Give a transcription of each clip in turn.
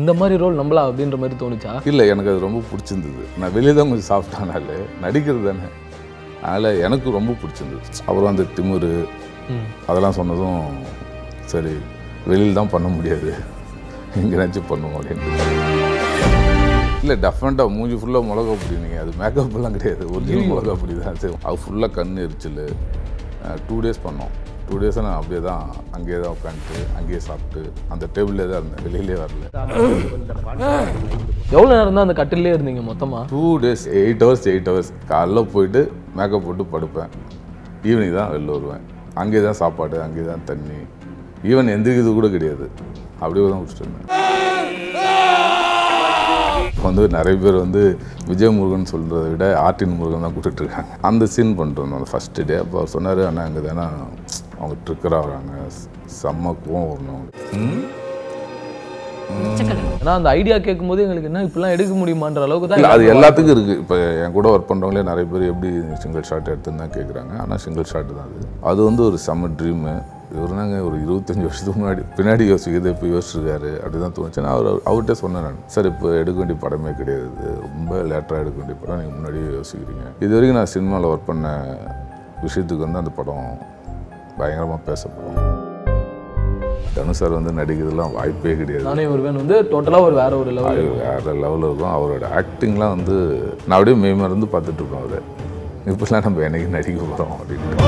இந்த மாதிரி ரோல் நம்மளா அப்படின்ற மாதிரி தோணுச்சா? இல்லை, எனக்கு அது ரொம்ப பிடிச்சிருந்தது. நான் வெளியே தான் கொஞ்சம் சாஃப்டானால நடிக்கிறது தானே, அதனால் எனக்கு ரொம்ப பிடிச்சிருந்தது. அப்புறம் அந்த திமிரு அதெல்லாம் சொன்னதும் சரி வெளியில் தான் பண்ண முடியாது, எங்கேனாச்சும் பண்ணுவோம் அப்படின்ட்டு. இல்லை, டெஃபினட்டாக மூஞ்சி ஃபுல்லாக மிளகா அப்படி, நீங்கள் அது மேக்கப்லாம் கிடையாது, ஒரிஜினல் மிளகா அப்படி தான். சரி, அது ஃபுல்லாக கண் எரிச்சல். 2 days பண்ணோம். 2 days நான் அப்படியே தான் அங்கேயே தான் உட்காந்துட்டு அங்கேயே சாப்பிட்டு அந்த டேபிள்லேயே தான் இருந்தேன், வெளியிலே வரல. எவ்வளோ நேரம் தான் அந்த கட்டிலே இருந்தீங்க மொத்தமாக? 2 days 8 hours. காலைல போயிட்டு மேக்கப் போட்டு படுப்பேன், ஈவினிங் தான் வெளில வருவேன். அங்கேயே தான் சாப்பாடு, அங்கேயே தான் தண்ணி, ஈவன் எந்திரிக்கிறது கூட கிடையாது, அப்படியே தான் குடிச்சிட்டு இருந்தேன். வந்து நிறைய பேர் வந்து விஜயமுருகன் சொல்கிறத விட ஆர்டின் முருகன் தான் கூப்பிட்டுருக்காங்க. அந்த சீன் பண்ணிட்டு இருந்தோம் அந்த ஃபஸ்ட்டு டே. அப்போ அவர் சொன்னார், ஆனால் அங்கே தானே அவங்க ட்ரிக்கராக வராங்க, செம்ம கோவம் வரணும். ஏன்னா அந்த ஐடியா கேட்கும் போது எங்களுக்கு என்ன இப்பெல்லாம் எடுக்க முடியுமான்ற அளவுக்கு தான். அது எல்லாத்துக்கும் இருக்குது. இப்போ என் கூட ஒர்க் பண்ணுறவங்களே நிறைய பேர் எப்படி சிங்கிள் ஷாட் எடுத்துன்னு தான் கேட்குறாங்க. ஆனால் சிங்கிள் ஷாட்டு தான் அது. அது வந்து ஒரு செம்ம ட்ரீமு. இவர் நாங்கள் ஒரு 25 வருஷத்துக்கு பின்னாடி யோசிக்கிறது இப்போ யோசிச்சிருக்காரு அப்படி தான் தோணுச்சுன்னா அவர்கிட்ட சொன்னேன் நான், சார் இப்போ எடுக்க வேண்டிய படமே கிடையாது, ரொம்ப லேட்டராக எடுக்க வேண்டிய படம், நீங்கள் முன்னாடியே யோசிக்கிறீங்க. இது வரைக்கும் நான் சினிமாவில் ஒர்க் பண்ண விஷயத்துக்கு வந்து அந்த படம் பயங்கரமாக பேசப்படும். தனுஷ் சார் வந்து நடிக்கிறதுலாம் வாய்ப்பே கிடையாது. நானே ஒருவன் வந்து டோட்டலாக ஒரு வேறு லெவலில் இருக்கும். அவரோட ஆக்டிங்லாம் வந்து நான் அப்படியே மேமருந்து பார்த்துட்ருப்பேன். அவர் இப்போலாம் நம்ம என்னைக்கு நடிக்க போகிறோம் அப்படின்ட்டு.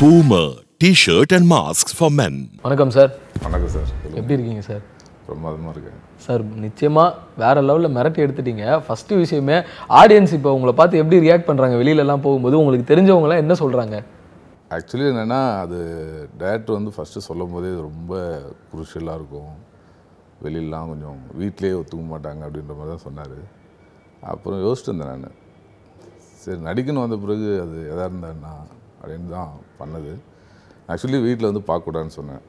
Puma T-shirt and masks for men. வணக்கம் சார். வணக்கம் சார். எப்படி இருக்கீங்க சார்? ரொம்ப நல்லா இருக்கேன் சார். நிச்சயமாக வேறு லெவலில் மிரட்டி எடுத்துட்டீங்க. ஃபஸ்ட்டு விஷயமே ஆடியன்ஸ் இப்போ உங்களை பார்த்து எப்படி ரியாக்ட் பண்ணுறாங்க வெளியிலலாம் போகும்போது, உங்களுக்கு தெரிஞ்சவங்களாம் என்ன சொல்கிறாங்க? ஆக்சுவலி என்னென்னா அது டேரக்டர் வந்து ஃபஸ்ட்டு சொல்லும் போதே ரொம்ப குரூஷியலாக இருக்கும். வெளியிலலாம் கொஞ்சம் வீட்டிலே ஒத்துக்க மாட்டாங்க அப்படின்ற மாதிரி தான் சொன்னார். அப்புறம் யோசிச்சுட்டு இருந்தேன் நான், சரி நடிக்கணும் வந்த பிறகு அது எதாக இருந்தாண்ணா அப்படின்னு தான் பண்ணது. ஆக்சுவலி வீட்டில் வந்து பார்க்கக்கூடாதுன்னு சொன்னேன்.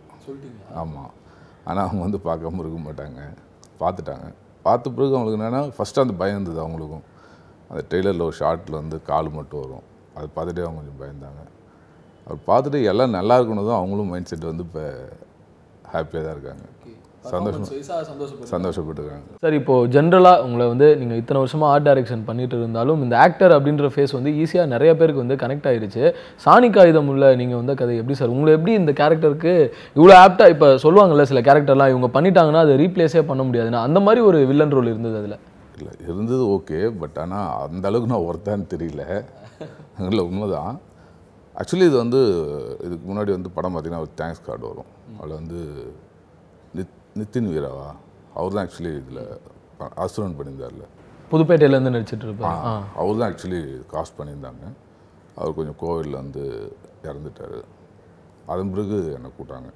ஆமாம், ஆனால் அவங்க வந்து பார்க்காம இருக்க மாட்டாங்க, பார்த்துட்டாங்க. பார்த்த பிறகு அவங்களுக்கு என்னென்னா ஃபஸ்ட்டு அந்த பயம் இருந்தது அவங்களுக்கும். அந்த டெய்லரில் ஒரு ஷார்ட்டில் வந்து கால் மட்டும் வரும், அது பார்த்துட்டே அவங்க கொஞ்சம் பயந்தாங்க. அது பார்த்துட்டு எல்லாம் நல்லா இருக்கணும் தான் அவங்களும் மைண்ட் செட் வந்து இப்போ ஹாப்பியாக தான் இருக்காங்க, சந்தோஷப்பட்டுருக்காங்க. சார் இப்போது ஜென்ரலாக உங்களை வந்து நீங்கள் இத்தனை வருஷமாக ஆர்ட் டைரக்ஷன் பண்ணிட்டு இருந்தாலும் இந்த ஆக்டர் அப்படின்ற ஃபேஸ் வந்து ஈஸியாக நிறைய பேருக்கு வந்து கனெக்ட் ஆகிடுச்சு. சாணிக் ஆயுதம் உள்ள நீங்கள் வந்து கதை எப்படி சார், உங்களை எப்படி இந்த கேரக்டருக்கு இவ்வளோ ஆப்டாக? இப்போ சொல்லுவாங்கள்ல சில கேரக்டர்லாம் இவங்க பண்ணிட்டாங்கன்னா அது ரீப்ளேஸே பண்ண முடியாதுன்னா, அந்த மாதிரி ஒரு வில்லன் ரோல் இருந்தது அதில்? இல்லை இருந்தது ஓகே, பட் ஆனால் அந்த அளவுக்கு நான் ஒருத்தான்னு தெரியல. இல்லை உண்மைதான். ஆக்சுவலி இது வந்து இதுக்கு முன்னாடி வந்து படம் பார்த்திங்கன்னா ஒரு தேங்க்ஸ் கார்டு வரும். அதில் வந்து நித்தின் வீராவா அவர் தான் ஆக்சுவலி இதில் அசுரன் பண்ணியிருந்தார்ல, புதுப்பேட்டையிலேருந்து நடிச்சிட்டு இருப்பார். அவர் தான் ஆக்சுவலி காஸ்ட் பண்ணியிருந்தாங்க. அவர் கொஞ்சம் கோவிலில் வந்து இறந்துட்டார். அதன் பிறகு என்னை கூட்டாங்க.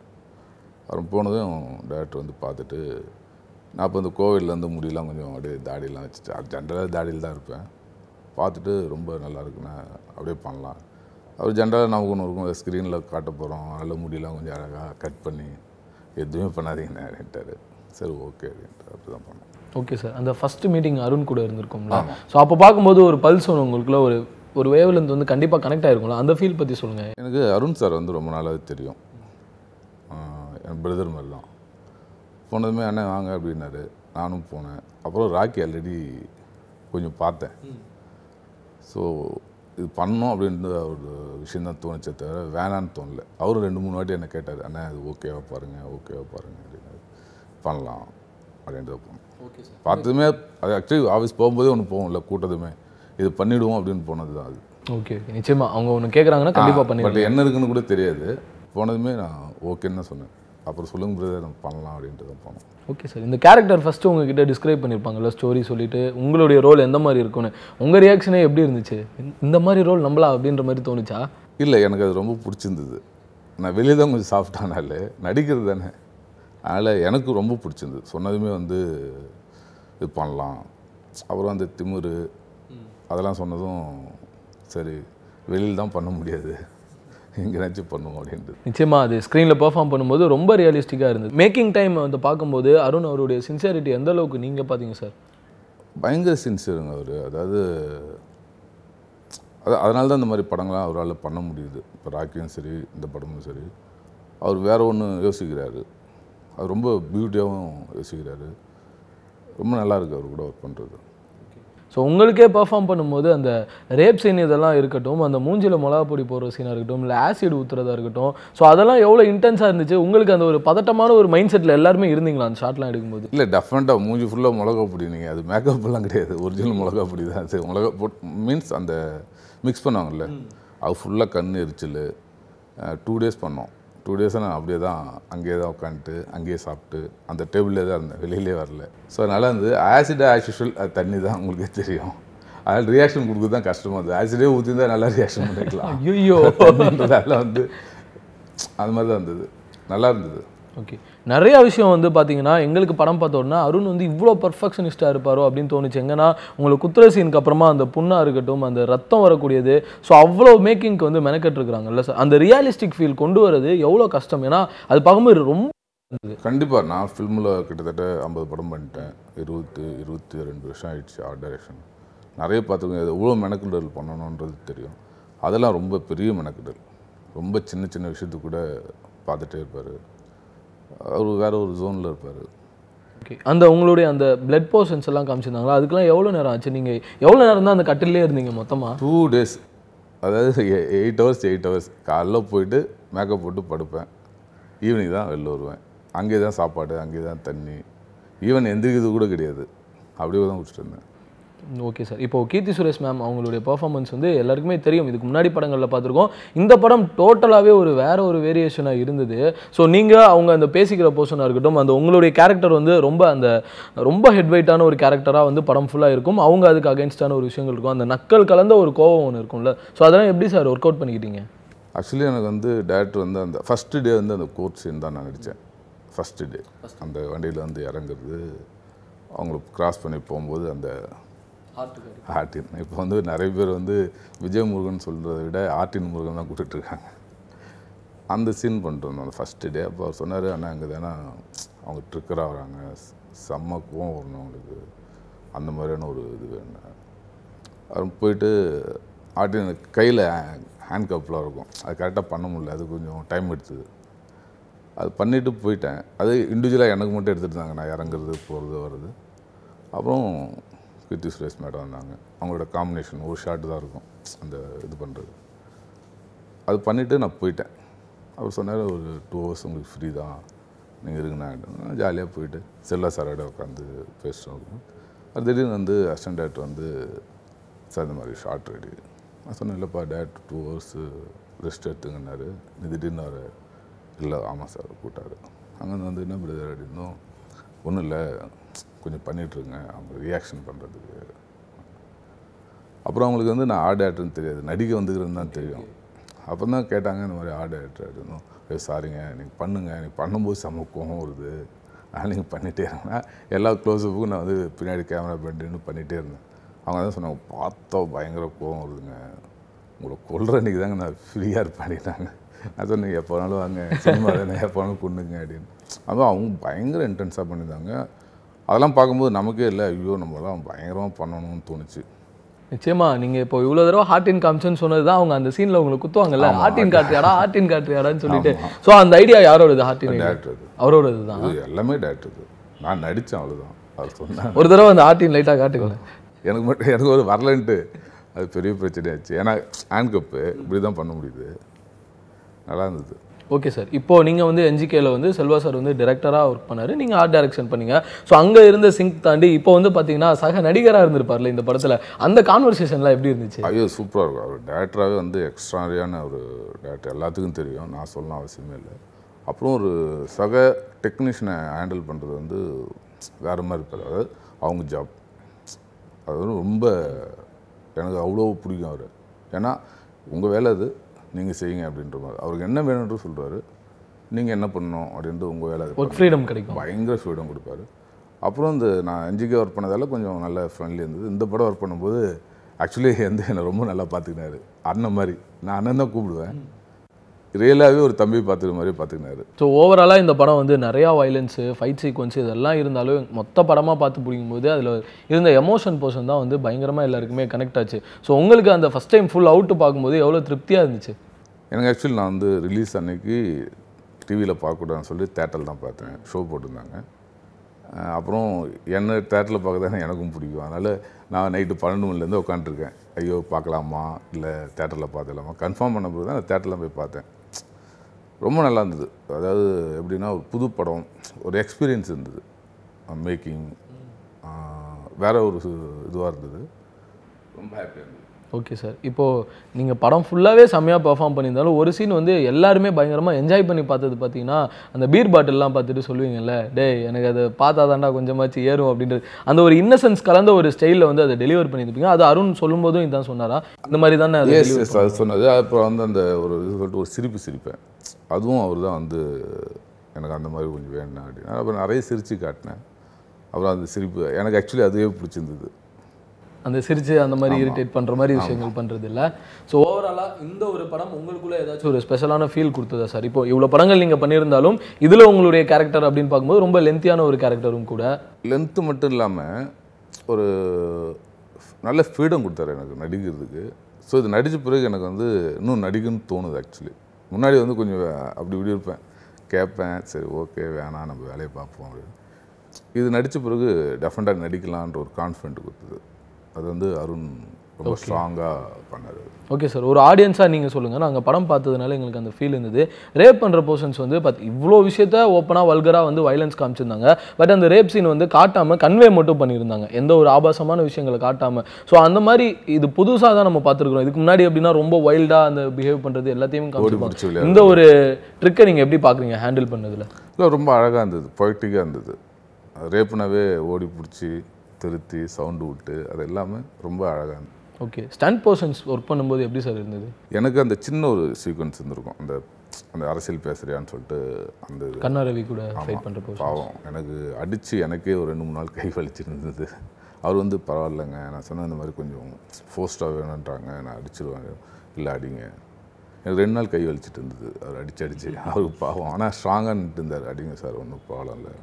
அப்புறம் போனதும் டேரக்டர் வந்து பார்த்துட்டு, நான் இப்போ இந்த கோவில்லேருந்து முடியலாம் கொஞ்சம் அப்படியே தாடியெலாம் வச்சுட்டு, அது ஜென்ரலாக தாடியில் தான் இருப்பேன், பார்த்துட்டு ரொம்ப நல்லா இருக்குண்ணே அப்படியே பண்ணலாம். அவர் ஜென்ரலாக நமக்கு ஒன்று இருக்கும், ஸ்க்ரீனில் காட்ட போகிறோம், அதில் முடியலாம் கொஞ்சம் அழகாக கட் பண்ணி எதுவுமே பண்ணாதீங்கண்ணே அப்படின்ட்டாரு. சரி ஓகே அப்படின்ட்டு அப்படி தான் பண்ணோம். Okay sir. அந்த ஃபஸ்ட்டு மீட்டிங் அருண் கூட இருந்திருக்கோம்ல, ஸோ அப்போ பார்க்கும்போது ஒரு பல்ஸ் ஒன்று உங்களுக்குள்ள ஒரு வேவ்லேருந்து வந்து கண்டிப்பாக கனெக்ட் ஆகிருக்கும்ல, அந்த ஃபீல் பற்றி சொல்லுங்கள். எனக்கு அருண் சார் வந்து ரொம்ப நாளாக தெரியும், என் பிரதர் மாதிரி தான். போனதுமே அண்ணன் வாங்க அப்படின்னாரு, நானும் போனேன். அப்புறம் ராக்கி ஆல்ரெடி கொஞ்சம் பார்த்தேன். ஸோ இது பண்ணோம் அப்படின்ற ஒரு விஷயம் தான் தோணுச்சே தவிர வேணான்னு தோணலை. அவரும் 2-3 வாட்டி என்னை கேட்டார், அண்ணா அது ஓகேவா பாருங்கள், ஓகேவா பாருங்கள் அப்படின்னு, பண்ணலாம் அப்படின்ட்டு போனோம். Okay sir. பார்த்ததுமே அது ஆக்சுவலி ஆஃபீஸ் போகும்போதே ஒன்று போகும்ல, கூட்டதுமே இது பண்ணிவிடுவோம் அப்படின்னு போனது தான் அது. ஓகே ஓகே, நிச்சயமாக அவங்க ஒன்று கேட்குறாங்கன்னா கண்டிப்பாக பண்ணி, பட் என்ன இருக்குன்னு கூட தெரியாது. போனதுமே நான் ஓகேன்னு தான் சொன்னேன். அப்புறம் சொல்லுங்கிறத நம்ம பண்ணலாம் அப்படின்ட்டு தான் போனோம். Okay sir. இந்த கேரக்டர் ஃபஸ்ட்டு உங்ககிட்ட டிஸ்கிரைப் பண்ணியிருப்பாங்கள்ல, ஸ்டோரி சொல்லிவிட்டு உங்களுடைய ரோல் எந்த மாதிரி இருக்குன்னு, உங்கள் ரியாக்ஷனே எப்படி இருந்துச்சு? இந்த மாதிரி ரோல் நம்மளா அப்படின்ற மாதிரி தோணுச்சா? இல்லை, எனக்கு அது ரொம்ப பிடிச்சிருந்தது. நான் வெளியே தான் கொஞ்சம் சாஃப்டானால நடிக்கிறது தானே, அதனால் எனக்கு ரொம்ப பிடிச்சிருந்தது. சொன்னதுமே வந்து இது பண்ணலாம். அப்புறம் அந்த திமிரு அதெல்லாம் சொன்னதும் சரி வெளியில் தான் பண்ண முடியாது, எங்கேனாச்சும் பண்ணுவோம் அப்படின்ட்டு. நிச்சயமாக அது ஸ்க்ரீனில் பெர்ஃபார்ம் பண்ணும்போது ரொம்ப ரியலிஸ்டிக்காக இருந்தது. மேக்கிங் டைம் வந்து பார்க்கும்போது அருண் அவருடைய சின்சியாரிட்டி எந்த அளவுக்கு நீங்கள் பார்த்தீங்க சார்? பயங்கர சின்சியருங்க அவர். அதாவது அதனால தான் இந்த மாதிரி படங்கள்லாம் அவரால் பண்ண முடியுது. இப்போ ராக்கியும் சரி, இந்த படமும் சரி, அவர் வேறு ஒன்று யோசிக்கிறாரு, அவர் ரொம்ப பியூட்டியாகவும் யோசிக்கிறாரு. ரொம்ப நல்லாயிருக்கு அவர் கூட ஒர்க் பண்ணுறது. ஸோ உங்களுக்கே பெர்ஃபார்ம் பண்ணும்போது அந்த ரேப் சீன் இதெல்லாம் இருக்கட்டும், அந்த மூஞ்சியில் மிளகாப்பொடி போடுற சீனாக இருக்கட்டும், இல்லை ஆசிட் ஊற்றுறதா இருக்கட்டும், ஸோ அதெல்லாம் எவ்வளோ இன்டென்ஸாக இருந்துச்சு உங்களுக்கு? அந்த ஒரு பதட்டமான ஒரு மைண்ட் செட்டில் எல்லாருமே இருந்தீங்களா அந்த ஷாட்லாம் எடுக்கும்போது? இல்லை, டெஃபனட்டாக மூஞ்சி ஃபுல்லாக மிளகாப்பொடி. நீங்கள் அது மேக்கப்லாம் கிடையாது, ஒரிஜினல் மிளகாப்பொடி தான். சரி, மிளகா போட் மீன்ஸ் அந்த மிக்ஸ் பண்ணுவாங்கல்ல, அது ஃபுல்லாக கண் எரிச்சல். 2 days பண்ணோம். 2 days நான் அப்படியே தான் அங்கேயே தான் உட்காந்துட்டு அங்கேயே சாப்பிட்டு அந்த டேபிளே தான் இருந்தேன், வெளியிலே வரல. ஸோ அதனால் வந்து ஆசிடாக ஆஸ் யூஷுவல் அது தண்ணி தான், உங்களுக்கே தெரியும். அதனால் ரியாக்ஷன் கொடுக்குறது தான் கஷ்டமாக இருந்தது. ஆசிடே ஊற்றி தான் நல்லா ரியாக்ஷன் பண்ணிக்கலாம். ஐயோ, அதெல்லாம் வந்து அது மாதிரி தான் இருந்தது, நல்லா இருந்தது. ஓகே, நிறையா விஷயம் வந்து பார்த்தீங்கன்னா எங்களுக்கு படம் பார்த்தோன்னா அருண் வந்து இவ்வளோ பர்ஃபெக்ஷனிஸ்டாக இருப்பாரோ அப்படின்னு தோணுச்சு. எங்கன்னா உங்களுக்கு குத்துரை சீனுக்கு அப்புறமா அந்த புண்ணாக இருக்கட்டும், அந்த ரத்தம் வரக்கூடியது, ஸோ அவ்வளோ மேக்கிங்க்கு வந்து மெனக்கெட்டுருக்குறாங்கல்ல சார், அந்த ரியலிஸ்டிக் ஃபீல் கொண்டு வர்றது எவ்வளோ கஷ்டம்? ஏன்னா அது பார்க்கும்போது ரொம்ப கண்டிப்பாக. நான் ஃபில்மில் கிட்டத்தட்ட 50 படம் பண்ணிட்டேன். 22 வருஷம் ஆயிடுச்சு ஆர்ட் டைரக்ஷன். நிறைய பார்த்துக்கோங்க, எவ்வளோ மெனக்கெடல் பண்ணணுன்றது தெரியும். அதெல்லாம் ரொம்ப பெரிய மெனக்கெடல், ரொம்ப சின்ன சின்ன விஷயத்துக்கு கூட பார்த்துட்டே இருப்பார் அவர், வேறு ஒரு ஜோனில் இருப்பார். ஓகே, அந்த உங்களுடைய அந்த பிளட் போர்ஷன்ஸ் எல்லாம் காமிச்சிருந்தாங்களா? அதுக்கெல்லாம் எவ்வளோ நேரம் ஆச்சு? நீங்கள் எவ்வளோ நேரம் தான் அந்த கட்டிலே இருந்தீங்க மொத்தமாக? 2 days, அதாவது 8 hours. காலைல போயிட்டு மேக்கப் போட்டு படுப்பேன், ஈவினிங் தான் வெளில வருவேன். அங்கே தான் சாப்பாடு, அங்கே தான் தண்ணி, ஈவன் எந்திரிக்கிறது கூட கிடையாது, அப்படியே தான் குடிச்சிட்டு இருந்தேன். ஓகே சார், இப்போது கீர்த்தி சுரேஷ் மேம் அவங்களுடைய பர்ஃபார்மன்ஸ் வந்து எல்லாருக்குமே தெரியும், இதுக்கு முன்னாடி படங்களில் பார்த்துருக்கோம். இந்த படம் டோட்டலாகவே ஒரு வேறு ஒரு வேரியேஷனாக இருந்தது. ஸோ நீங்கள் அவங்க அந்த பேசிக்கிற போர்ஷனாக இருக்கட்டும், அந்த உங்களுடைய கேரக்டர் வந்து ரொம்ப ஹெட்வைட்டான ஒரு கேரக்டராக வந்து படம் ஃபுல்லாக இருக்கும். அவங்க அதுக்கு அகேன்ஸ்டான ஒரு விஷயங்கள் இருக்கும், அந்த நக்கல் கலந்த ஒரு கோபம் ஒன்று இருக்கும்ல. ஸோ அதெல்லாம் எப்படி சார் ஒர்க் அவுட் பண்ணிக்கிட்டீங்க? ஆக்சுவலி எனக்கு வந்து டேரக்டர் வந்து அந்த ஃபஸ்ட்டு டே வந்து அந்த கோர்ட் சீன் தான் நான் நடித்தேன். ஃபஸ்ட்டு டே அந்த வண்டியில் வந்து இறங்குறது, அவங்களுக்கு க்ராஸ் பண்ணி போகும்போது அந்த ஆர்டின். இப்போ வந்து நிறைய பேர் வந்து விஜயமுருகன் சொல்கிறத விட ஆர்டின் முருகன் தான் கூப்பிட்டுருக்காங்க. அந்த சீன் பண்ணிட்டு வந்தோம் அந்த ஃபஸ்ட்டு டே. அப்போ அவர் சொன்னார், ஆனால் அங்கே தானே அவங்க ட்ரிக்கராக வராங்க, செம்ம கோவம் வரணும் அவங்களுக்கு, அந்த மாதிரியான ஒரு இது வேணும். அவர் போயிட்டு ஆர்டின் கையில் ஹேண்ட் கப்லாம் இருக்கும், அது கரெக்டாக பண்ண முடியல, அது கொஞ்சம் டைம் எடுத்தது. அது பண்ணிவிட்டு போயிட்டேன். அது இண்டிவிஜுவலாக எனக்கு மட்டும் எடுத்துகிட்டு இருந்தாங்க, நான் இறங்குறது போகிறது வர்றது. அப்புறம் கீர்த்தி சுரேஷ் மேடம் வந்தாங்க, அவங்களோட காம்பினேஷன் ஒரு ஷாட்டு தான் இருக்கும் அந்த இது பண்ணுறது. அது பண்ணிவிட்டு நான் போயிட்டேன். அவர் சொன்னார், ஒரு 2 hours உங்களுக்கு ஃப்ரீ தான், நீங்கள் இருக்குன்னா ஜாலியாக போயிட்டு செல்வா சாரோட உட்காந்து பேசிட்டோம். அது திடீர்னு வந்து அசிஸ்டன்ட் டேரக்டர் வந்து, சார் இந்த மாதிரி ஷார்ட் ரெடி. நான் சொன்னேன், இல்லைப்பா டேரக்டர் 2 hours ரெஸ்ட் எடுத்துங்கன்னாரு. நீ திடீர்னு அவர் இல்லை, ஆமாம் சார் கூட்டார். அங்கேருந்து வந்து என்ன பிரதர் அப்படின்னும், ஒன்றும் இல்லை, கொஞ்சம் பண்ணிகிட்ருங்க அவங்க ரியாக்ஷன் பண்ணுறதுக்கு. அப்புறம் அவங்களுக்கு வந்து நான் ஆர்ட் ஆக்டர்னு தெரியாது, நடிக்க வந்துக்கிறேன்னு தான் தெரியும். அப்போ தான் கேட்டாங்க, இந்த மாதிரி ஆர்ட் ஆக்டர் அப்படின்னும். சாரிங்க, நீங்கள் பண்ணுங்கள், நீங்கள் பண்ணும்போது செம்ம கோவம் வருது, அதனால் நீங்கள் பண்ணிகிட்டே இருங்கன்னா எல்லா க்ளோஸ்அப்புக்கும் நான் வந்து பின்னாடி கேமரா பண்ணிட்டு பண்ணிகிட்டே இருந்தேன். அவங்க தான் சொன்னாங்க, பார்த்தா பயங்கர கோவம் வருதுங்க, உங்களை கொல்கிற அன்றைக்கி தாங்க நான் ஃப்ரீயாக இருப்பேன் அப்படின்னாங்க. நான் சொன்னேன், எப்போ வேணாலும் வாங்க சினிமா தானே, எப்போ வேணாலும் கொண்டுங்க அப்படின்னு. அதுவும் அவங்க பயங்கர இன்டென்ஸாக பண்ணியிருந்தாங்க. அதெல்லாம் பார்க்கும்போது நமக்கே இல்லை, ஐயோ நம்மளாம் பயங்கரமாக பண்ணணும்னு தோணுச்சு. நிச்சயமாக. நீங்கள் இப்போ இவ்வளோ தடவை ஹார்டின் காமிச்சோன்னு சொன்னது தான் அவங்க அந்த சீனில் உங்களுக்கு குத்துவாங்கல்ல, ஹார்டின் காட்டுறியாடான்னு சொல்லிட்டு. ஸோ அந்த ஐடியா யாரோடது? ஹார்டின் டேரக்டர் அவரோடது தான், எல்லாமே டேரக்டர். நான் நடித்தேன், அவ்வளோதான். அவர் சொன்னேன், ஒரு தடவை அந்த ஹார்டின் லைட்டாக காட்டுக்கல. எனக்கு மட்டும் எனக்கு ஒரு வரலன்ட்டு அது பெரிய பிரச்சனையாச்சு. ஏன்னா ஹேண்ட் கப்பு இப்படி தான் பண்ண முடியுது. நல்லா இருந்தது. ஓகே சார், இப்போது நீங்கள் வந்து NGKல வந்து செல்வா சார் வந்து டைரக்டராக ஒர்க் பண்ணார், நீங்கள் ஆர்ட் டைரக்ஷன் பண்ணீங்க. ஸோ அங்கே இருந்த சிங்க் தாண்டி இப்போ வந்து பார்த்தீங்கன்னா சக நடிகராக இருந்திருப்பார்ல இந்த படத்தில், அந்த கான்வர்சேஷன்லாம் எப்படி இருந்துச்சு? ஐயோ சூப்பராக இருக்கும். அவர் டேரக்டராகவே வந்து எக்ஸ்ட்ராடியான ஒரு டேரக்டர், எல்லாத்துக்கும் தெரியும், நான் சொல்லணும் அவசியமே இல்லை. அப்புறம் ஒரு சக டெக்னீஷியனை ஹேண்டில் பண்ணுறது வந்து வேறு மாதிரி இருப்பார். அதாவது அவங்க ஜாப் அது வந்து ரொம்ப எனக்கு அவ்வளோ பிடிக்கும் அவர். ஏன்னா உங்கள் வேலை அது, நீங்கள் செய்யுங்க அப்படின்ற மாதிரி. அவருக்கு என்ன வேணும்னு சொல்கிறாரு, நீங்கள் என்ன பண்ணணும் அப்படின்ட்டு உங்கள் வேலை ஃப்ரீடம் கிடைக்கும், பயங்கர ஃப்ரீடம் கொடுப்பாரு. அப்புறம் இந்த நான் NGK ஒர்க் பண்ணதால் கொஞ்சம் நல்ல ஃப்ரெண்ட்லி இருந்தது. இந்த படம் ஒர்க் பண்ணும்போது ஆக்சுவலி வந்து என்னை ரொம்ப நல்லா பார்த்துக்கினாரு, அண்ணன் மாதிரி. நான் அண்ணன் தான் கூப்பிடுவேன், ரியலாவே ஒரு தம்பி பாத்துற மாதிரி பாத்துக்கினாரு. சோ ஓவராலா இந்த படம் வந்து நிறைய வயலன்ஸ், ஃபைட் சீக்வென்ஸ் இதெல்லாம் இருந்தாலும் மொத்த படமா பார்த்து புடிக்கும்போது அதுல இருந்த எமோஷன் போர்ஷன் தான் வந்து பயங்கரமா எல்லாருக்குமே கனெக்ட் ஆச்சு. சோ உங்களுக்கு அந்த ஃபர்ஸ்ட் டைம் ஃபுல் அவுட் பாக்கும்போது எவ்வளவு திருப்தியா இருந்துச்சு? எனக்கு एक्चुअली நான் வந்து ரிலீஸ் அன்னைக்கு டிவில பார்க்க கூடாதுன்னு சொல்லி தியேட்டர்ல தான் பார்த்தேன். ஷோ போட்டுருந்தாங்க. அப்புறம் என்ன தியேட்டர்ல பார்க்கதானே எனக்கும் பிடிக்கும். அதனால நான் நைட்டு 12 மணில இருந்து உட்கார்ந்து இருக்கேன். ஐயோ பார்க்கலாமா இல்லை தியேட்டரில் பார்த்துக்கலாமா கன்ஃபார்ம் பண்ண போது தான் நான் தியேட்டரில் போய் பார்த்தேன். ரொம்ப நல்லா இருந்தது. அதாவது எப்படின்னா ஒரு புது படம், ஒரு எக்ஸ்பீரியன்ஸ் இருந்தது, மேக்கிங் வேற ஒரு இதுவாக இருந்தது. ரொம்ப ஹாப்பியாக இருந்தது. ஓகே சார், இப்போது நீங்கள் படம் ஃபுல்லாகவே செம்மையாக பெர்ஃபார்ம் பண்ணியிருந்தாலும் ஒரு சீன் வந்து எல்லாருமே பயங்கரமாக என்ஜாய் பண்ணி பார்த்தது பார்த்தீங்கன்னா அந்த பீர் பாட்டில்லாம் பார்த்துட்டு சொல்லுவீங்கல்ல, டே எனக்கு அதை பார்த்தா தாண்டா கொஞ்சமாச்சு ஏறும் அப்படின்றது, அந்த ஒரு இன்னசென்ஸ் கலந்த ஒரு ஸ்டைலில் வந்து அதை டெலிவர் பண்ணியிருப்பீங்க. அது அருண் சொல்லும்போதும் இதுதான் சொன்னாரா? அந்த மாதிரி தானே அது சொன்னது. அப்புறம் வந்து அந்த ஒரு இது சொல்லிட்டு ஒரு சிரிப்பேன், அதுவும் அவர் தான் வந்து எனக்கு அந்த மாதிரி கொஞ்சம் வேணும் அப்படின்னா அப்புறம் நிறைய சிரித்து காட்டினேன். அப்புறம் அந்த சிரிப்பு எனக்கு ஆக்சுவலி அதுவே பிடிச்சிருந்தது. அந்த சிரிச்சு அந்த மாதிரி இரிட்டேட் பண்ணுற மாதிரி விஷயங்கள் பண்ணுறது இல்லை. ஸோ ஓவராலாக இந்த ஒரு படம் உங்களுக்குள்ளே ஏதாச்சும் ஒரு ஸ்பெஷலான ஃபீல் கொடுத்ததா சார்? இப்போ இவ்வளோ படங்கள் நீங்கள் பண்ணியிருந்தாலும் இதில் உங்களுடைய கேரக்டர் அப்படின்னு பார்க்கும்போது ரொம்ப லென்த்தியான ஒரு கேரக்டரும் கூட. லென்த்து மட்டும் இல்லாமல் ஒரு நல்ல ஃப்ரீடம் கொடுத்தாரு எனக்கு நடிக்கிறதுக்கு. ஸோ இது நடித்த பிறகு எனக்கு வந்து இன்னும் நடிக்கணும்னு தோணுது. ஆக்சுவலி முன்னாடி வந்து கொஞ்சம் அப்படி இப்படி இருப்பேன், கேட்பேன், சரி ஓகே வேணாம் நம்ம வேலையை பார்ப்போம் அப்படின்னு. இது நடித்த பிறகு டெஃபனட்டாக நடிக்கலான்ற ஒரு கான்ஃபிடென்ட் கொடுத்தது. அது வந்து அருண் ரொம்ப ஸ்ட்ராங்காக பண்ணார். ஓகே சார், ஒரு ஆடியன்ஸாக நீங்கள் சொல்லுங்கள், நாங்கள் படம் பார்த்ததுனால எங்களுக்கு அந்த ஃபீல் இருந்தது. ரேப் பண்ணுற போர்ஷன்ஸ் வந்து பார்த்து இவ்வளோ விஷயத்த ஓப்பனாக வல்கராக வந்து வயலன்ஸ் காமிச்சிருந்தாங்க. பட் அந்த ரேப் சீன் வந்து காட்டாமல் கன்வே மட்டும் பண்ணியிருந்தாங்க, எந்த ஒரு ஆபாசமான விஷயங்களை காட்டாமல். ஸோ அந்த மாதிரி இது புதுசாக தான் நம்ம பார்த்துருக்குறோம். இதுக்கு முன்னாடி எப்படின்னா ரொம்ப வைல்டாக அந்த பிஹேவ் பண்ணுறது எல்லாத்தையும் காமிச்சிருப்பாங்க. இந்த ஒரு ட்ரிக்கை நீங்கள் எப்படி பார்க்குறீங்க ஹேண்டில் பண்ணதில்? இல்லை ரொம்ப அழகாக இருந்தது, பொய்ட்டிக்காக இருந்தது. ரேப்புனாவே ஓடி பிடிச்சி திருத்தி சவுண்டு விட்டு அது எல்லாமே ரொம்ப அழகாக இருந்தது. ஓகே, ஸ்டண்ட் போர்ஷன்ஸ் ஒர்க் பண்ணும்போது எப்படி சார் இருந்தது? எனக்கு அந்த சின்ன ஒரு சீக்வன்ஸ் இருந்திருக்கும், அந்த அந்த அரசியல் பேசுறியான்னு சொல்லிட்டு அந்த கண்ணா ரவி கூட ஃபைட் பண்ணுற போது பாவம் எனக்கு அடித்து எனக்கே ஒரு 2-3 நாள் கை வலிச்சிருந்தது. அவர் வந்து பரவாயில்லைங்க நான் சொன்ன இந்த மாதிரி கொஞ்சம் ஃபோர்ஸ்டாக வேணுன்றாங்க, நான் அடிச்சிருவாங்க இல்லை அடிங்க. எனக்கு 2 நாள் கை வலிச்சிட்டு இருந்தது அவர் அடிச்சு அவருக்கு பாவம். ஆனால் ஸ்ட்ராங்காக நின்றுட்டு இருந்தார், அடிங்க சார் ஒன்றும் ப்ராப்ளம் இல்லை.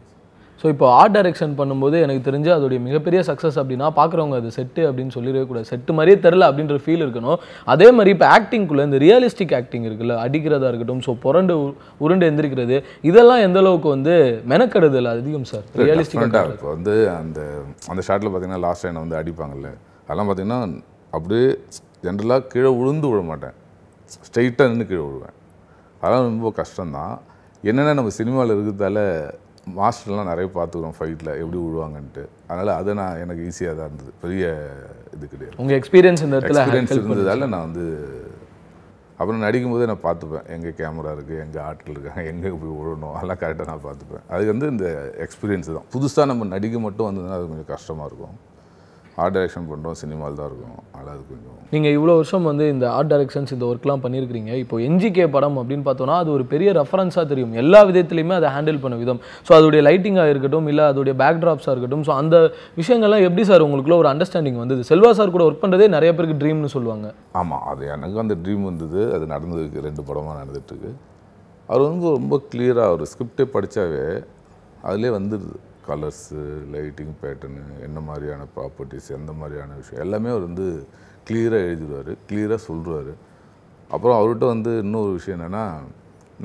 ஸோ இப்போ ஆர்ட் டைரக்ஷன் பண்ணும்போது எனக்கு தெரிஞ்சு அதோடைய மிகப்பெரிய சக்ஸஸ் அப்படின்னா பார்க்குறவங்க அது செட்டு அப்படின்னு சொல்லிடவே கூடாது, செட்டு மாதிரியே தெரில அப்படின்ற ஃபீல் இருக்கணும். அதே மாதிரி இப்போ ஆக்டிங்குள்ளே இந்த ரியலிஸ்டிக் ஆக்டிங் இருக்குல்ல, அடிக்கிறதா இருக்கட்டும், ஸோ புரண்டு உருண்டு எந்திரிக்கிறது இதெல்லாம் எந்த அளவுக்கு வந்து மெனக்கெடுது இல்லை அதிகம் சார் ரியலிஸ்டிக்காக? இப்போ வந்து அந்த அந்த ஷாட்டில் பார்த்தீங்கன்னா லாஸ்ட் டைம் வந்து அடிப்பாங்கல்ல, அதெல்லாம் பார்த்தீங்கன்னா அப்படியே ஜென்ரலாக கீழே விழுந்து விட மாட்டேன், ஸ்ட்ரெயிட்டாக நின்று கீழே விழுவேன். அதெல்லாம் ரொம்ப கஷ்டம்தான். என்னென்னா நம்ம சினிமாவில் இருக்கிறதால மாஸ்டர்லாம் நிறைய பார்த்துக்கிறோம் ஃபைட்டில் எப்படி விழுவாங்கன்ட்டு. அதனால் அதை நான் எனக்கு ஈஸியாக தான் இருந்தது, பெரிய இது கிடையாது. உங்கள் எக்ஸ்பீரியன்ஸ் இந்த இடத்துல எக்ஸ்பீரியன்ஸ் இருந்ததால் நான் வந்து அப்புறம் நடிக்கும்போதே நான் பார்த்துப்பேன் எங்கே கேமரா இருக்குது, எங்கே ஆட்கள் இருக்காங்க, எங்கே போய் விழணும் அதெல்லாம் கரெக்டாக நான் பார்த்துப்பேன். அது வந்து இந்த எக்ஸ்பீரியன்ஸு தான். புதுசாக நம்ம நடிக்க மட்டும் வந்ததுன்னா அது கொஞ்சம் கஷ்டமாக இருக்கும். ஆர்ட் டைரக்ஷன் பண்ணுறோம் சினிமாவில் தான் இருக்கும், அதனால் அது கொஞ்சம். நீங்கள் இவ்வளோ வருஷம் வந்து இந்த ஆர்ட் டைரக்ஷன்ஸ் இந்த ஒர்க்லாம் பண்ணியிருக்கிறீங்க. இப்போ NGK படம் அப்படின்னு பார்த்தோன்னா அது ஒரு பெரிய ரெஃபரன்ஸாக தெரியும் எல்லா விதத்துலையுமே, அதை ஹேண்டில் பண்ண விதம். ஸோ அதோடைய லைட்டிங்காக இருக்கட்டும், இல்லை அதோடைய பேக்ட்ராப்ஸாக இருக்கட்டும், ஸோ அந்த விஷயங்கள்லாம் எப்படி சார் உங்களுக்குள்ள ஒரு அண்டர்ஸ்டாண்டிங் வந்தது? செல்வா சார் கூட ஒர்க் பண்ணுறதே நிறைய பேருக்கு ட்ரீம்னு சொல்லுவாங்க. ஆமாம், அது எனக்கு அந்த ட்ரீம் வந்தது. அது நடந்ததுக்கு 2 படமாக நடந்துகிட்ருக்கு. அவர் வந்து ரொம்ப கிளியராக ஒரு ஸ்கிரிப்டே படித்தாவே அதிலே வந்துடுது, கலர்ஸு, லைட்டிங் பேட்டர்னு, என்ன மாதிரியான ப்ராப்பர்ட்டிஸ், எந்த மாதிரியான விஷயம் எல்லாமே அவர் வந்து கிளியராக எழுதிடுவார், கிளியராக சொல்கிறாரு. அப்புறம் அவர்கிட்ட வந்து இன்னொரு விஷயம் என்னென்னா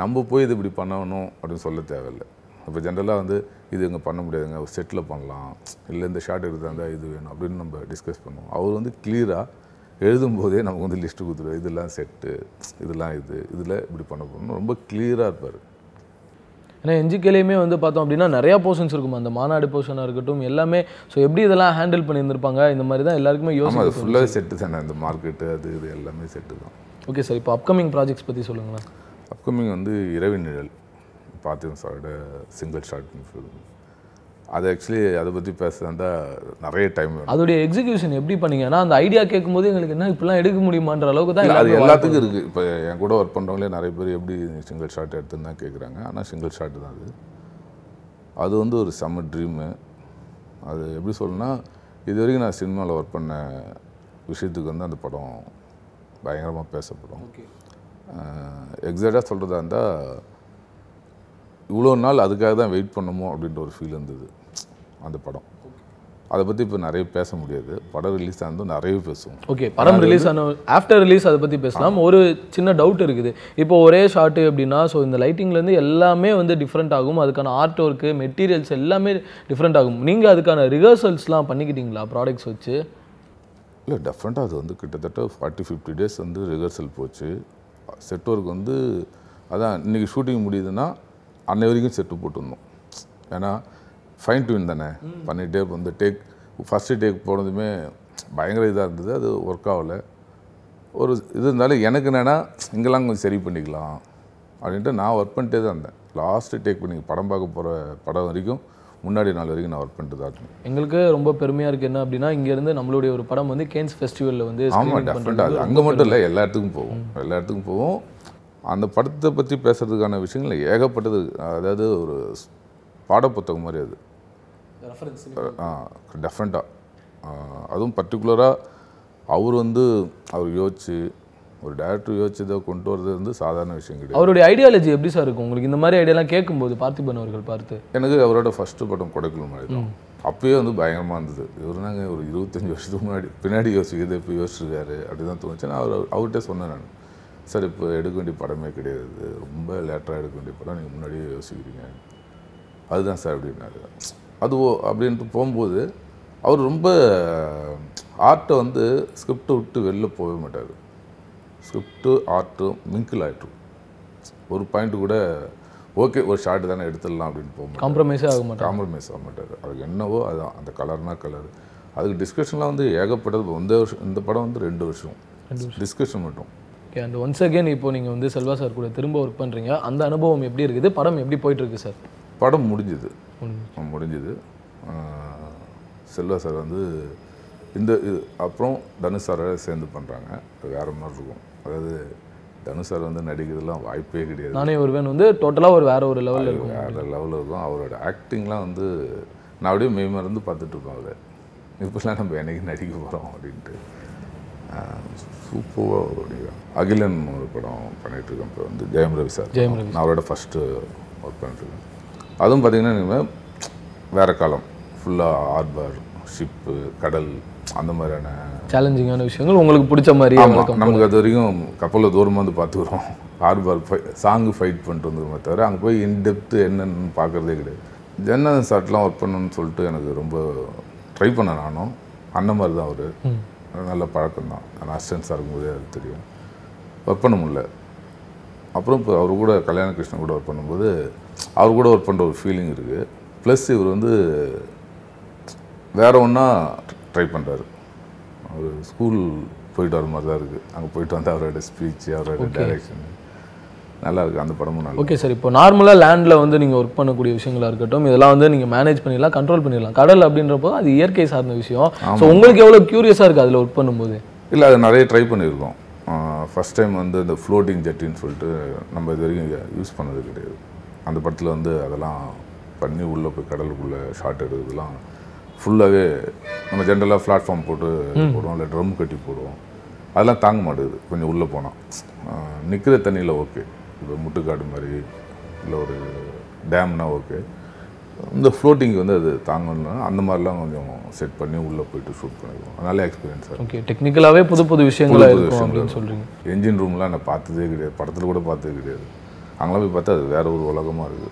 நம்ம போய் இது இப்படி பண்ணணும் அப்படின்னு சொல்ல தேவையில்லை. இப்போ ஜென்ரலாக வந்து இது இங்கே பண்ண முடியாதுங்க, ஒரு செட்டில் பண்ணலாம், இல்லை இந்த ஷார்ட் எடுத்தாந்தால் இது வேணும் அப்படின்னு நம்ம டிஸ்கஸ் பண்ணுவோம். அவர் வந்து கிளியராக எழுதும்போதே நமக்கு வந்து லிஸ்ட்டு கொடுத்துருவார், இதெல்லாம் செட்டு, இதெல்லாம் இது, இதில் இப்படி பண்ண போகணும், ரொம்ப கிளியராக இருப்பார். ஏன்னா NGKலேயுமே வந்து பார்த்தோம் அப்படின்னா நிறையா போர்ஷன்ஸ் இருக்கும், அந்த மாநாடு போர்ஷனாக இருக்கட்டும் எல்லாமே. ஸோ எப்படி இதெல்லாம் ஹேண்டில் பண்ணியிருந்திருப்பாங்க? இந்த மாதிரி தான் எல்லாருக்குமே யோசனை. அது ஃபுல்லாகவே செட்டு தானே, இந்த மார்க்கெட்டு அது இது எல்லாமே செட்டு தான். ஓகே சார், இப்போ அப்கமிங் ப்ராஜெக்ட்ஸ் பற்றி சொல்லுங்களேன். அப்கமிங் வந்து இரவு நிழல் பார்த்திபன் சாரோட சிங்கிள் ஷார்ட் ஃபிலிம். அது ஆக்சுவலி அதை பற்றி பேசுகிறதா நிறைய டைம். அதோடைய எக்ஸிக்யூஷன் எப்படி பண்ணிங்க? ஏன்னா அந்த ஐடியா கேட்கும்போது எங்களுக்கு என்ன இப்படிலாம் எடுக்க முடியுமான்ற அளவுக்கு தான். அது எல்லாத்துக்கும் இருக்குது. இப்போ என் கூட ஒர்க் பண்ணுறவங்களே நிறைய பேர் எப்படி சிங்கிள் ஷாட் எடுத்துன்னு தான் கேட்குறாங்க. ஆனால் சிங்கிள் ஷாட்டு தான் அது. அது வந்து ஒரு செம்ம ட்ரீமு. அது எப்படி சொல்லணும்னா இது வரைக்கும் நான் சினிமாவில் ஒர்க் பண்ண விஷயத்துக்கு வந்து அந்த படம் பயங்கரமாக பேசப்படும். எக்ஸாக்டாக சொல்கிறதா இருந்தால் இவ்வளோ நாள் அதுக்காக தான் வெயிட் பண்ணணுமோ அப்படின்ற ஒரு ஃபீல் இருந்தது அந்த படம். அதை பற்றி இப்போ நிறைய பேச முடியாது, படம் ரிலீஸ் ஆனதும் நிறைய பேசுவோம். ஓகே, படம் ரிலீஸ் ஆன ஆஃப்டர் ரிலீஸ் அதை பற்றி பேசலாம். ஒரு சின்ன டவுட் இருக்குது, இப்போ ஒரே ஷாட்டு அப்படின்னா ஸோ இந்த லைட்டிங்லேருந்து எல்லாமே வந்து டிஃப்ரெண்ட் ஆகும், அதுக்கான ஆர்ட் ஒர்க்கு மெட்டீரியல்ஸ் எல்லாமே டிஃப்ரெண்ட் ஆகும். நீங்கள் அதுக்கான ரிஹர்சல்ஸ்லாம் பண்ணிக்கிட்டீங்களா ப்ராடக்ட்ஸ் வச்சு? இல்லை, டிஃப்ரெண்ட்டாக அது வந்து கிட்டத்தட்ட 40-50 days வந்து ரிஹர்சல் போச்சு. செட் ஒர்க் வந்து அதான் இன்றைக்கி ஷூட்டிங் முடியுதுன்னா அன்னை வரைக்கும் செட்டு போட்டுருந்தோம். ஏன்னா ஃபைன் டியூன் தானே பண்ணிகிட்டே வந்து டேக் ஃபஸ்ட்டு டேக் போனதுமே பயங்கர இதாக இருந்தது, அது ஒர்க் ஆகலை. ஒரு இது இருந்தாலும் எனக்கு என்னென்னா இங்கெல்லாம் கொஞ்சம் சரி பண்ணிக்கலாம் அப்படின்ட்டு நான் ஒர்க் பண்ணிட்டே தான் இருந்தேன். லாஸ்ட்டு டேக் பண்ணி படம் பார்க்க போகிற படம் வரைக்கும் முன்னாடி நாள் வரைக்கும் நான் ஒர்க் பண்ணிட்டு தான் இருந்தேன். எங்களுக்கு ரொம்ப பெருமையாக இருக்குது என்ன அப்படின்னா, இங்கேருந்து நம்மளுடைய ஒரு படம் வந்து கேன்ஸ் ஃபெஸ்டிவலில் வந்து அது அங்கே மட்டும் இல்லை எல்லா இடத்துக்கும் போவோம், எல்லா இடத்துக்கும் போவோம். அந்த படத்தை பற்றி பேசுகிறதுக்கான விஷயங்கள் ஏகப்பட்டது. அதாவது ஒரு பாடப்புத்தகம் மாதிரி அது டிஃப்ரெண்ட்டாக, அதுவும் பர்டிகுலராக அவர் வந்து அவர் யோசிச்சு ஒரு டைரக்டர் யோசிச்சதை கொண்டு வரது வந்து சாதாரண விஷயம் கிடையாது. அவருடைய ஐடியாலஜி எப்படி சார் இருக்கும் உங்களுக்கு இந்த மாதிரி ஐடியாலாம் கேட்கும்போது பார்த்திபன் அவர்கள் பார்த்து? எனக்கு அவரோட ஃபஸ்ட்டு படம் கொடைக்குள் மாதிரி தான், அப்போயே வந்து பயங்கரமாக இருந்தது. இவர் நாங்கள் ஒரு 25 வருஷத்துக்கு முன்னாடி பின்னாடி யோசிக்கிறது இப்போ யோசிச்சிருக்காரு அப்படி தான் தோணுச்சு. நான் அவர்கிட்ட சொன்னேன், நான் சார் இப்போ எடுக்க வேண்டிய படமே கிடையாது, ரொம்ப லேட்டராக எடுக்க வேண்டிய படம் நீங்கள் முன்னாடியே யோசிக்கிறீங்க, அதுதான் சார் அப்படின்னாரு. அதுவோ அப்படின்ட்டு போகும்போது அவர் ரொம்ப ஆர்ட்டை வந்து ஸ்கிரிப்டை விட்டு வெளில போகவே மாட்டார். ஸ்கிரிப்டு ஆர்ட்டும் மிங்கிள் ஆகிட்டும், ஒரு பாயிண்ட்டு கூட ஓகே ஒரு ஷார்ட் தானே எடுத்துடலாம் அப்படின்னு போகும்போது காம்ப்ரமைஸ் ஆக மாட்டார். அதுக்கு என்னவோ அதுதான், அந்த கலர்னால் கலர். அதுக்கு டிஸ்கஷன்லாம் வந்து ஏகப்பட்டது. ஒன்றே வருஷம் இந்த படம் வந்து 2 வருஷம் டிஸ்கஷன் மட்டும். ஓகே, அண்ட் ஒன்ஸ் அகெயின் இப்போ நீங்கள் வந்து செல்வா சார் கூட திரும்ப ஒர்க் பண்ணுறீங்க, அந்த அனுபவம் எப்படி இருக்குது? படம் எப்படி போயிட்டுருக்கு சார்? படம் முடிஞ்சுது. செல்வா சார் வந்து இந்த அப்புறம் தனுஷ் சாரை சேர்ந்து பண்ணுறாங்க, அது வேறு மாதிரி இருக்கும். அதாவது தனுஷ் சார் வந்து நடிக்கிறதுலாம் வாய்ப்பே கிடையாது. நானே ஒருவன் வந்து டோட்டலாக வேறு லெவலில் இருக்கும். அவரோட ஆக்டிங்லாம் வந்து நான் அப்படியே மெய்மறந்து பார்த்துட்ருக்கோம். அவர் இப்போலாம் நம்ம என்னைக்கு நடிக்க போகிறோம் அப்படின்ட்டு சூப்பராக அவருடைய அகிலன் ஒரு படம் பண்ணிகிட்ருக்கேன். இப்போ வந்து ஜெயம் ரவி சார், நான் அவரோட ஃபஸ்ட்டு ஒர்க் பண்ணிட்டுருக்கேன். அதுவும் பார்த்திங்கன்னா நீங்கள் வேறு காலம் ஃபுல்லாக ஹார்பர், ஷிப்பு, கடல், அந்த மாதிரியான சேலஞ்சிங்கான விஷயங்கள் உங்களுக்கு பிடிச்ச மாதிரி. நமக்கு அது வரைக்கும் கப்பலில் தூரமாக வந்து பார்த்துக்கிறோம், ஹார்பர் சாங்கு ஃபைட் பண்ணிட்டு வந்துருக்கோமே தவிர அங்கே போய் இன்டெப்த்து என்னென்னு பார்க்குறதே கிடையாது. ஜென்னதன் சார்ட்லாம் ஒர்க் பண்ணணும்னு சொல்லிட்டு எனக்கு ரொம்ப ட்ரை பண்ண, நானும் அந்த மாதிரி தான். அவர் நல்ல பழக்கம் தான், நான் அசிஸ்டன்ஸாக இருக்கும்போதே அது தெரியும், ஒர்க் பண்ண முடியல. அப்புறம் இப்போ அவர் கூட கல்யாண கிருஷ்ணன் கூட ஒர்க் பண்ணும்போது அவர் கூட ஒர்க் பண்ணுற ஒரு ஃபீலிங் இருக்குது. ப்ளஸ் இவர் வந்து வேறு ஒன்றா ட்ரை பண்ணுறாரு. அவர் ஸ்கூல் போயிட்டு வர மாதிரி தான் இருக்குது, அங்கே போயிட்டு வந்து அவரோட ஸ்பீச்சு, அவரோட டைரக்ஷன் நல்லா இருக்குது. அந்த படமும் நல்லா. ஓகே சார், இப்போ நார்மலாக லேண்டில் வந்து நீங்கள் ஒர்க் பண்ணக்கூடிய விஷயங்களாக இருக்கட்டும், இதெல்லாம் வந்து நீங்கள் மேனேஜ் பண்ணிடலாம், கண்ட்ரோல் பண்ணிடலாம். கடல் அப்படின்றப்போ அது இயற்கை சார்ந்த விஷயம். ஸோ உங்களுக்கு எவ்வளோ க்யூரியஸாக இருக்குது அதில் ஒர்க் பண்ணும்போது? இல்லை, அது நிறைய ட்ரை பண்ணியிருக்கோம். ஃபஸ்ட் டைம் வந்து இந்த ஃப்ளோட்டிங் ஜெட்டின்னு சொல்லிட்டு நம்ம இது வரைக்கும் யூஸ் பண்ணது கிடையாது. அந்த படத்தில் வந்து அதெல்லாம் பண்ணி உள்ளே போய் கடலுக்குள்ளே ஷார்ட் எடுக்கிறதுலாம் ஃபுல்லாகவே நம்ம ஜென்ரலாக பிளாட்ஃபார்ம் போடுவோம், இல்லை ட்ரம் கட்டி போடுவோம், அதெல்லாம் தாங்க மாட்டேங்குது. கொஞ்சம் உள்ளே போனால் நிற்கிற தண்ணியில் ஓகே, இப்போ முட்டுக்காடு மாதிரி இல்லை ஒரு டேம்னால் ஓகே, இந்த ஃப்ளோட்டிங்க்கு வந்து அது தாங்கணும்னா அந்த மாதிரிலாம் கொஞ்சம் செட் பண்ணி உள்ளே போய்ட்டு ஷூட் பண்ணிடுவோம். அதனால எக்ஸ்பீரியன்ஸாக. ஓகே, டெக்னிக்கலாகவே புது புது விஷயங்களாக இருக்கும் சொல்கிறீங்க. என்ஜின் ரூம்லாம் நான் பார்த்ததே கிடையாது, படத்தில் கூட பார்த்ததே கிடையாது. அங்கெல்லாம் போய் பார்த்தா அது வேறு ஒரு உலகமாக இருக்குது,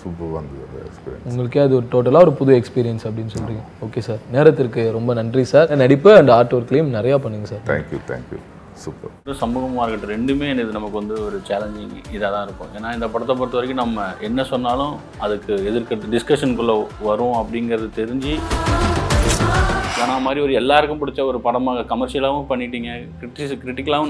சூப்பராக இருந்தது எக்ஸ்பீரியன்ஸ். உங்களுக்கே அது ஒரு டோட்டலாக ஒரு புது எக்ஸ்பீரியன்ஸ் அப்படின்னு சொல்கிறீங்க. ஓகே சார், நேரத்திற்கு ரொம்ப நன்றி சார். நடிப்பு அண்ட் ஆர்ட் ஒர்க்லேயும் நிறையா பண்ணுங்க சார். தேங்க்யூ. சூப்பர். சமூகமாக இருக்கட்டும், ரெண்டுமே இது நமக்கு வந்து ஒரு சேலஞ்சிங் இதாக தான் இருக்கும். ஏன்னா இந்த படத்தை பொறுத்த வரைக்கும் நம்ம என்ன சொன்னாலும் அதுக்கு எதிர்க்கிறது டிஸ்கஷனுக்குள்ளே வரும் அப்படிங்கிறது தெரிஞ்சு, ஏன்னா மாதிரி ஒரு எல்லாருக்கும் பிடிச்ச ஒரு படமாக கமர்ஷியலாகவும் பண்ணிட்டீங்க, கிரிட்டிக்கலாகவும்